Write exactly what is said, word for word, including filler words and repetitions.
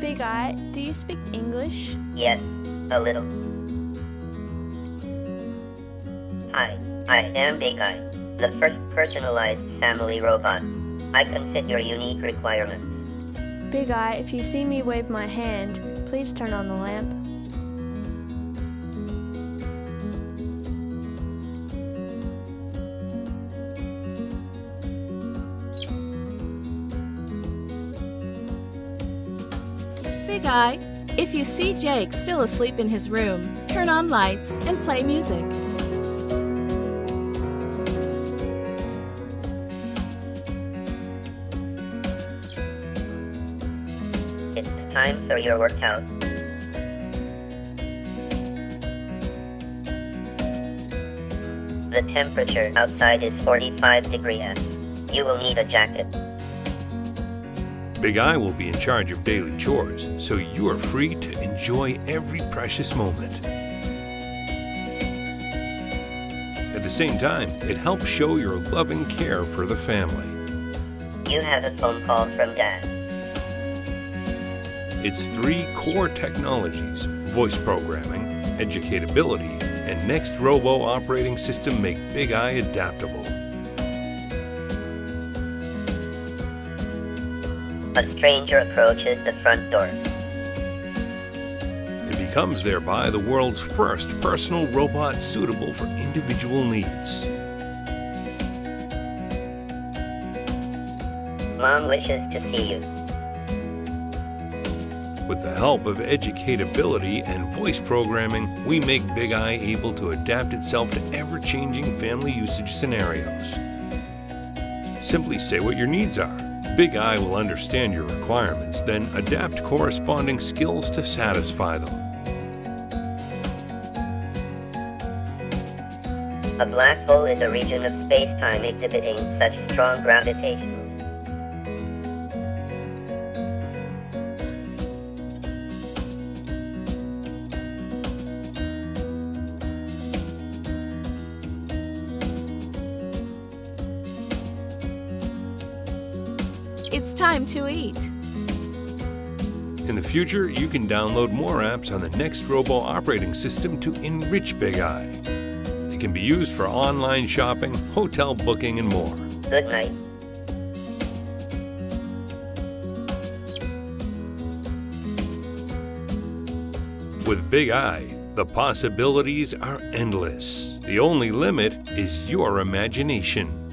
Big-i, do you speak English? Yes, a little. Hi, I am Big-i, the first personalized family robot. I can fit your unique requirements. Big-i, if you see me wave my hand, please turn on the lamp. Big-i, if you see Jake still asleep in his room, turn on lights and play music. It's time for your workout. The temperature outside is forty-five degrees Fahrenheit. You will need a jacket. Big-i will be in charge of daily chores, so you are free to enjoy every precious moment. At the same time, it helps show your love and care for the family. You have a phone call from Dad. Its three core technologies, voice programming, educatability, and NXROBO operating system make Big-i adaptable. A stranger approaches the front door. It becomes thereby the world's first personal robot suitable for individual needs. Mom wishes to see you. With the help of educatability and voice programming, we make Big-i able to adapt itself to ever-changing family usage scenarios. Simply say what your needs are. Big-i will understand your requirements, then adapt corresponding skills to satisfy them. A black hole is a region of space-time exhibiting such strong gravitation. It's time to eat. In the future, you can download more apps on the NXROBO operating system to enrich Big-i. It can be used for online shopping, hotel booking, and more. Good night. With Big-i, the possibilities are endless. The only limit is your imagination.